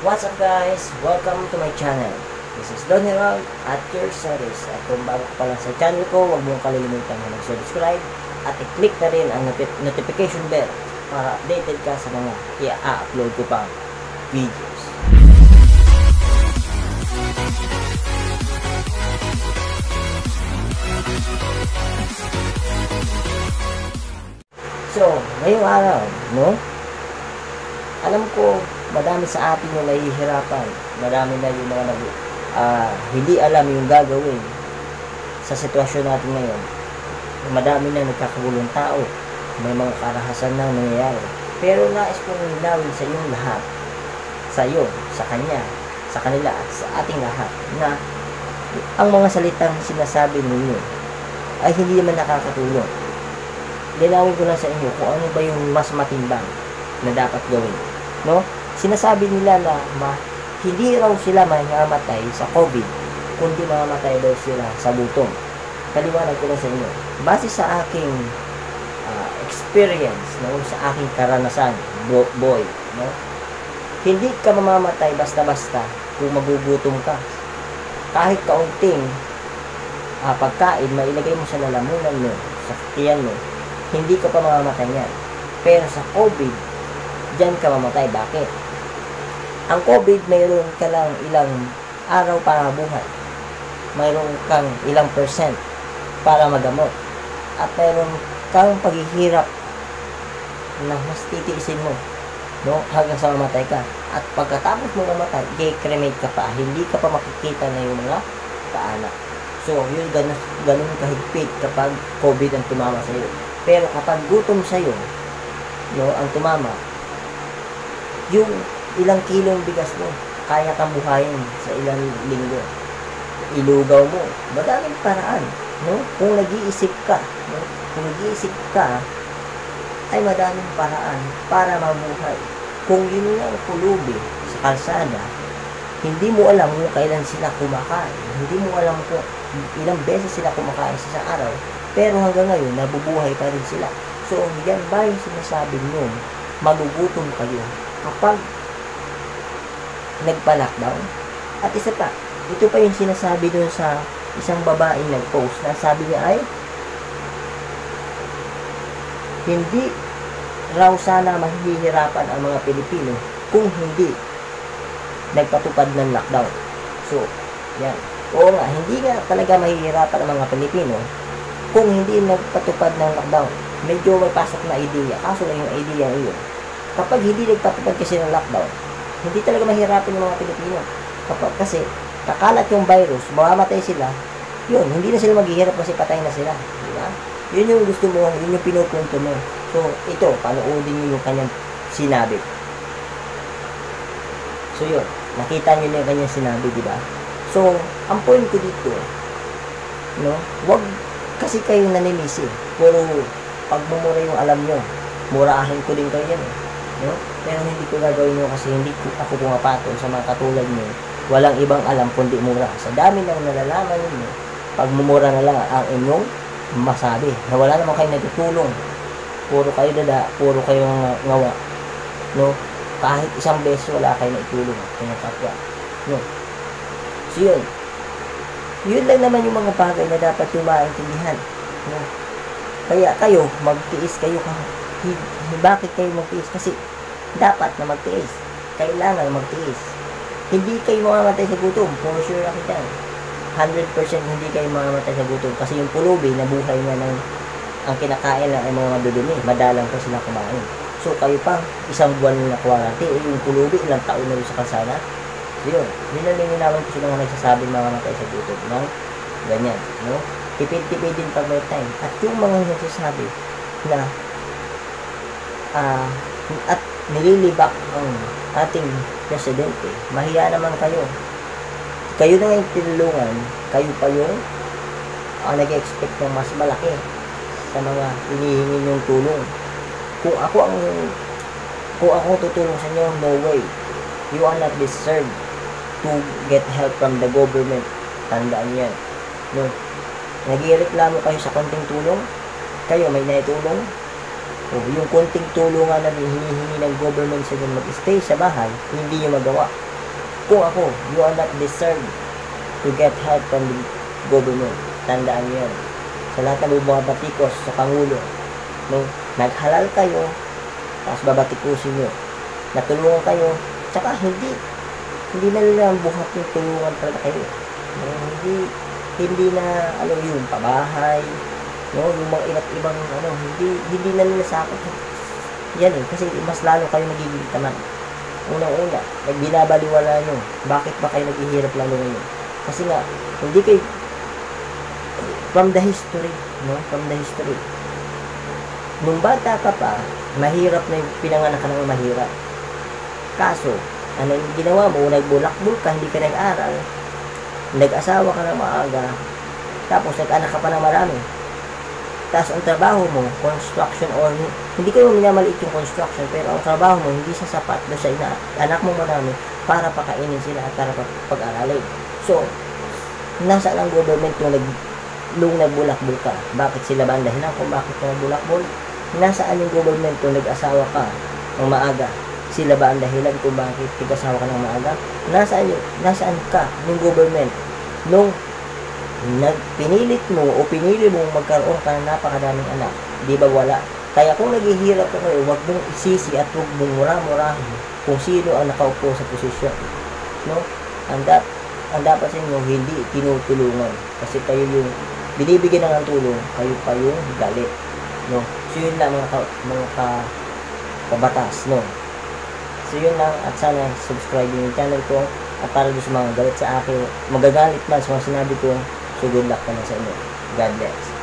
What's up guys? Welcome to my channel. This is Sir Herald at your service. At kung bago pa lang sa channel ko, huwag mong kalimutan na mag-subscribe at i-click na rin ang notification bell para updated ka sa mga i-upload ko pang videos. So, ngayong araw, no? Alam ko madami sa atin yung nahihirapan, marami na yung mga hindi alam yung gagawin sa sitwasyon natin ngayon. Madami na nagkakagulong tao, may mga karahasan na nangyayari, pero nais kong linawin sa inyong lahat, sa iyo, sa kanya, sa kanila at sa ating lahat, na ang mga salitang sinasabi ninyo ay hindi naman nakakatulong. Linawin ko na sa inyo kung ano ba yung mas matimbang na dapat gawin, no? Sinasabi nila na hindi raw sila mamamatay sa COVID, kundi mamamatay daw sila sa gutom. Kaliwanag ko na sa inyo. Base sa aking experience, no, sa aking karanasan, boy, no, hindi ka mamamatay basta-basta kung magugutom ka. Kahit kaunting pagkain, mailagay mo sa lalamunan mo, sa tiyan mo, hindi ka pa mamamatay yan. Pero sa COVID, dyan ka mamatay. Bakit? Ang COVID, mayroon ka lang ilang araw para buhay. Mayroon kang ilang percent para magamot. At mayroon kang paghihirap na mas titiisin mo, no? Hanggang sa mamatay ka. At pagkatapos mo mamatay, i-cremate ka pa. Hindi ka pa makikita na yung mga kaanak. So, yun, ganun kahigpit kapag COVID ang tumama sa'yo. Pero kapag gutom sa'yo, no, ang tumama, yung ilang kilo yung bigas mo, kaya kang buhayin sa ilang linggo. Ilugaw mo. Madaming paraan, no? Kung nag-iisip ka, no? Kung nag-iisip ka, ay madaming paraan para mabuhay. Kung yun lang kulubi sa kalsada, hindi mo alam kung kailan sila kumakain. Hindi mo alam kung ilang beses sila kumakain sa isang araw. Pero hanggang ngayon, nabubuhay pa rin sila. So, yan ba yung sinasabi nyo? Magugutom kayo kapag nagpa-lockdown. At isa pa, ito pa yung sinasabi dun sa isang babae nag-post, na sabi niya ay hindi raw sana mahihirapan ang mga Pilipino kung hindi nagpatupad ng lockdown. So, yan. Oo nga, hindi nga talaga mahihirapan ang mga Pilipino kung hindi nagpatupad ng lockdown. Medyo may pasok na idea, kaso lang yung idea yun. Kapag hindi nagpatupad kasi ng lockdown, hindi talaga mahirapin yung mga Pilipino. Kapag kasi kakalat yung virus, mamamatay sila, yun, hindi na sila maghihirap kasi patay na sila. Diba? Yun yung gusto mo, yun yung pinupunto mo. So, ito, panoodin nyo yung kanyang sinabi. So, yun, nakita nyo na yung kanyang sinabi, diba? So, ang point ko dito, no, wag kasi kayong naninisi. Puro pagmumura yung alam nyo, murahin ko din kayo yan, no? Pero hindi ko gagawin nyo kasi hindi ko ako pumapatol sa mga katulad nyo. Walang ibang alam kundi mura. Sa dami ng nalalaman nyo, pagmumura na lang ang inyong masabi, na wala naman kayo natutulong. Puro kayo dada, puro kayo ngawa, no? Kahit isang beses wala kayo naitulong kanyang kapwa, no? So yun, yun lang naman yung mga bagay na dapat yung maintindihan, no? Kaya kayo, magtiis kayo Bakit kayo magtiis? Kasi dapat na magtiis. Kailangan magtiis. Hindi kayo mamamatay sa gutom. For sure ako dyan. 100% hindi kayo mamamatay sa gutom. Kasi yung pulubi, nabuhay na ng ang kinakain lang ay mga madudumi. Madalang pa sila kumain. So, kayo pa, isang buwan na quarantine. O yung pulubi, ilang taon na rin sa kalsada. Yun. Minalingin naman ko sila mga nagsasabi mamamatay sa gutom. No? Ganyan. No? Tipid-tipid din pag may time. At yung mga nagsasabi na at nililibak ang ating presidente, mahiya naman kayo. Kayo na yung tinulungan, kayo pa yung nag-expect ng mas malaki sa mga hinihingi niyong tulong. Kung ako tutulong sa inyo, no way. You are not deserved to get help from the government. Tandaan yan, no? Nag-ireklamo kayo sa konting tulong, kayo may naitulong. O, yung konting tulungan na hinihingi ng government sa mag-stay sa bahay, hindi nyo magawa. Ako, you are not deserved to get help from the government. Tandaan niyo yan. Sa lahat ng bumabatikos sa Pangulo, no? Naghalal kayo, tapos babatikusin nyo. Natulungan kayo, tsaka hindi na nila ang buhat yung tulungan talaga kayo. No? Hindi na, ano yung pabahay, no? Yung mga iba't ibang, ano, hindi na nila sakot. Yan eh, kasi mas lalo kayo magiging tamad. Unang-una, nagbinabaliwala nyo. Bakit ba kayo naghihirap lalo ngayon? Kasi nga, hindi kayo from the history, no? From the history. Nung bata ka pa, mahirap na yung pinanganak ka ng mahirap. Kaso, ano yung ginawa mo? Nagbulakbul ka, hindi ka nag-aral. Nag-asawa ka ng maaga. Tapos, nag-anak ka pa ng marami. Tapos, ang trabaho mo, construction or... Hindi kayo minamaliit yung construction, pero ang trabaho mo, hindi sa sapat na siya anak mo marami para pakainin sila at para pag-aralin. So, nasa ang government yung nagbulakbol ka? Bakit sila ba ang dahilan kung bakit ka nagbulakbol? Nasaan yung government yung nag-asawa ka ng maaga? Sila ba ang dahilan kung bakit nag-asawa ka ng maaga? Nasaan ka ng government nung nagpinilit mo o pinili mong magkaroon ka ng napakadaming anak? Di ba wala? Kaya kung naghihirap ka kayo, huwag mong isisi at huwag mong mura-murahin kung sino ang nakaupo sa posisyon. No? Ang dapat sa inyo, hindi tinutulungan. Kasi kayo yung binibigyan ng tulong, kayo pa yung galit. No? So yun lang mga kabatas. No? So yun lang, at sana subscribe yung channel ko. At para doon sa mga galit sa akin, magagalit man sa mga sinabi ko, so good luck na sa inyo. God bless.